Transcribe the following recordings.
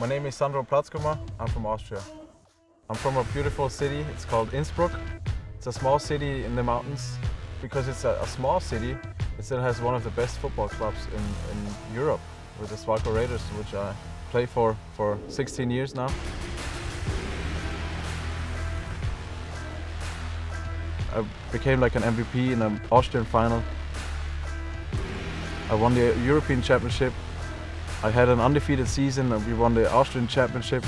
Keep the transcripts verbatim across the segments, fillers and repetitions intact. My name is Sandro Platzgummer. I'm from Austria. I'm from a beautiful city, it's called Innsbruck. It's a small city in the mountains. Because it's a, a small city, it still has one of the best football clubs in, in Europe, with the Swarco Raiders, which I play for for sixteen years now. I became like an M V P in an Austrian final. I won the European Championship. I had an undefeated season and we won the Austrian Championship.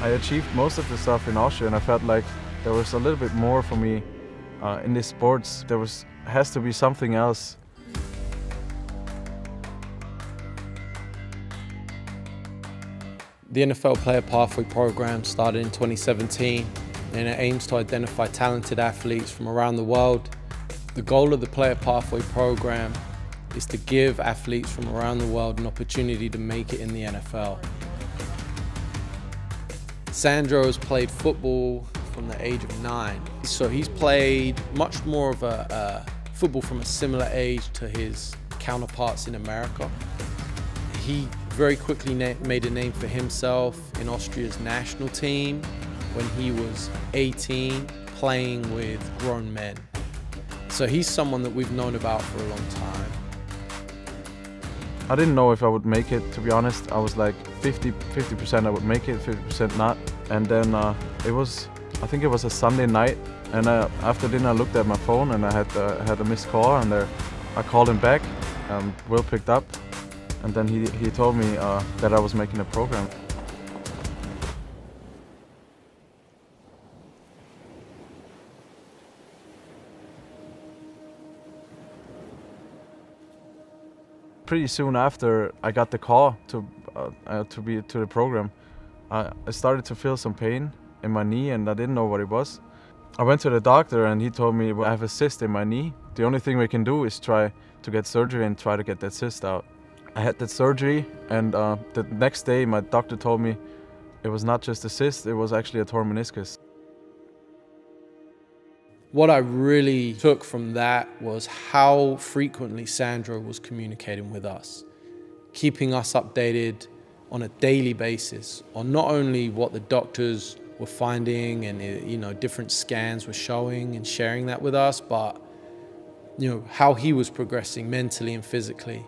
I achieved most of the stuff in Austria and I felt like there was a little bit more for me uh, in this sports. There was, has to be something else. The N F L Player Pathway Program started in twenty seventeen and it aims to identify talented athletes from around the world. The goal of the Player Pathway Program is to give athletes from around the world an opportunity to make it in the N F L. Sandro has played football from the age of nine, so he's played much more of a, a football from a similar age to his counterparts in America. He very quickly made a name for himself in Austria's national team when he was eighteen, playing with grown men. So he's someone that we've known about for a long time. I didn't know if I would make it, to be honest. I was like fifty percent I would make it, fifty percent not. And then uh, it was, I think it was a Sunday night, and I, after dinner I looked at my phone and I had, uh, I had a missed call, and there, I called him back, and Will picked up, and then he, he told me uh, that I was making the program. Pretty soon after I got the call to uh, uh, to be to the program, I, I started to feel some pain in my knee, and I didn't know what it was. I went to the doctor, and he told me, well, I have a cyst in my knee. The only thing we can do is try to get surgery and try to get that cyst out. I had that surgery, and uh, the next day my doctor told me it was not just a cyst; it was actually a torn meniscus. What I really took from that was how frequently Sandro was communicating with us, keeping us updated on a daily basis on not only what the doctors were finding and, you know, different scans were showing, and sharing that with us, but, you know, how he was progressing mentally and physically.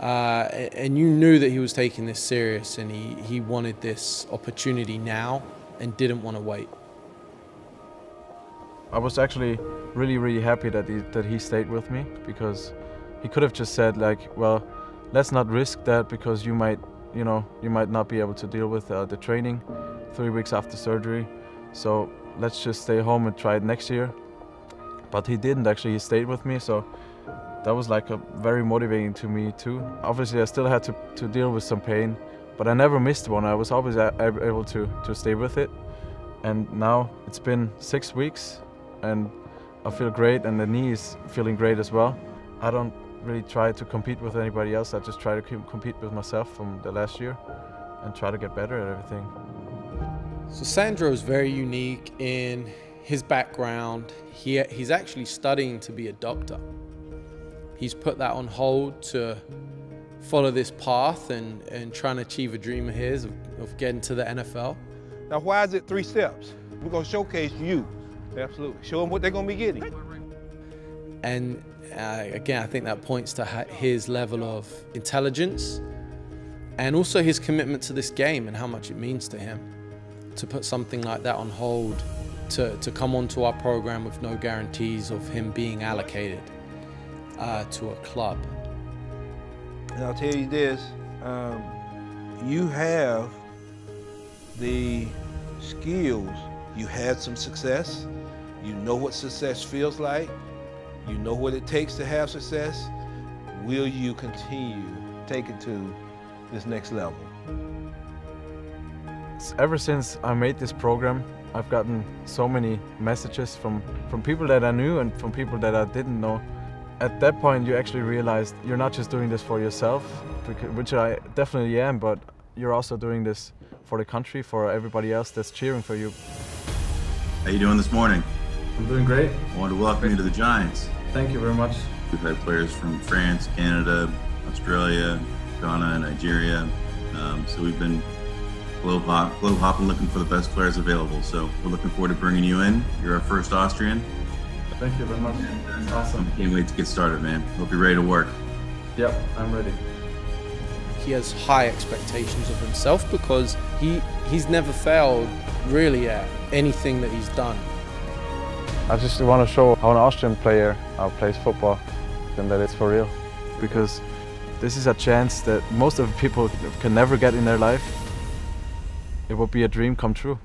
Uh, and you knew that he was taking this serious, and he, he wanted this opportunity now and didn't want to wait. I was actually really, really happy that he, that he stayed with me, because he could have just said, like, well, let's not risk that because you might, you know, you might not be able to deal with uh, the training three weeks after surgery. So let's just stay home and try it next year. But he didn't actually, he stayed with me. So that was like a very motivating to me too. Obviously I still had to, to deal with some pain, but I never missed one. I was always able to, to stay with it. And now it's been six weeks. And I feel great, and the knee is feeling great as well. I don't really try to compete with anybody else. I just try to compete with myself from the last year and try to get better at everything. So Sandro is very unique in his background. He, he's actually studying to be a doctor. He's put that on hold to follow this path and, and try and achieve a dream of his of, of getting to the N F L. Now, why is it three steps? We're going to showcase you. Absolutely. Show them what they're going to be getting. And uh, again, I think that points to his level of intelligence and also his commitment to this game and how much it means to him. To put something like that on hold, to, to come onto our program with no guarantees of him being allocated uh, to a club. And I'll tell you this, um, you have the skills. You had some success. You know what success feels like. You know what it takes to have success. Will you continue taking to this next level? Ever since I made this program, I've gotten so many messages from, from people that I knew and from people that I didn't know. At that point, you actually realized you're not just doing this for yourself, which I definitely am, but you're also doing this for the country, for everybody else that's cheering for you. How you doing this morning? I'm doing great. I want to welcome you to the Giants. Thank you very much. We've had players from France, Canada, Australia, Ghana, Nigeria, Um, so we've been globe hop, globe hopping, looking for the best players available. So we're looking forward to bringing you in. You're our first Austrian. Thank you very much. That's awesome. I can't wait to get started, man. Hope you're ready to work. Yep, I'm ready. He has high expectations of himself because he he's never failed really at anything that he's done. I just want to show how an Austrian player plays football and that it's for real, because this is a chance that most of the people can never get in their life. It will be a dream come true.